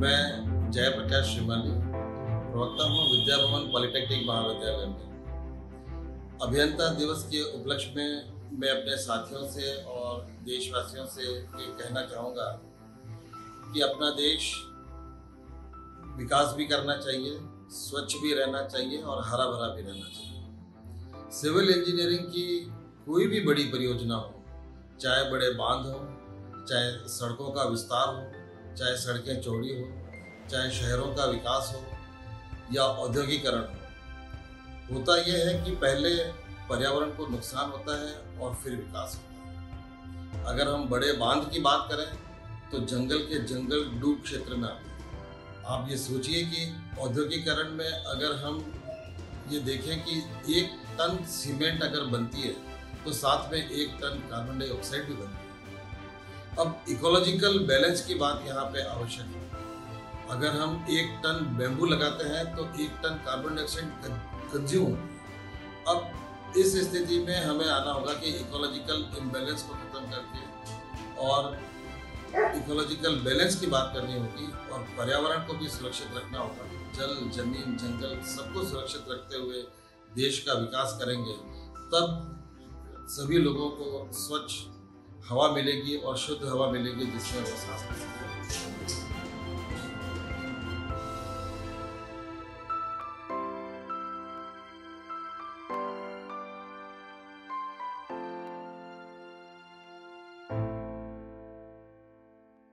मैं जयप्रकाश श्रीमानी प्रवक्ता हूँ विद्या भवन पॉलीटेक्निक महाविद्यालय में। अभियंता दिवस के उपलक्ष्य में मैं अपने साथियों से और देशवासियों से ये कहना चाहूँगा कि अपना देश विकास भी करना चाहिए, स्वच्छ भी रहना चाहिए और हरा भरा भी रहना चाहिए। सिविल इंजीनियरिंग की कोई भी बड़ी परियोजना हो, चाहे बड़े बांध हो, चाहे सड़कों का विस्तार हो, चाहे सड़कें चौड़ी हो, चाहे शहरों का विकास हो या औद्योगिकरण हो, होता यह है कि पहले पर्यावरण को नुकसान होता है और फिर विकास होता है। अगर हम बड़े बांध की बात करें तो जंगल के जंगल डूब क्षेत्र में आते हैं। आप ये सोचिए कि औद्योगिकरण में अगर हम ये देखें कि 1 टन सीमेंट अगर बनती है तो साथ में 1 टन कार्बन डाइऑक्साइड भी बनती है। अब इकोलॉजिकल बैलेंस की बात यहाँ पे आवश्यक है। अगर हम 1 टन बैम्बू लगाते हैं तो 1 टन कार्बन डाइऑक्साइड कंज्यूम होता है। अब इस स्थिति में हमें आना होगा कि इकोलॉजिकल इम्बैलेंस को खत्म करके और इकोलॉजिकल बैलेंस की बात करनी होगी और पर्यावरण को भी सुरक्षित रखना होगा। जल, जमीन, जंगल सबको सुरक्षित रखते हुए देश का विकास करेंगे तब सभी लोगों को स्वच्छ हवा मिलेगी और शुद्ध हवा मिलेगी जिसमें वो सांस ले सकें।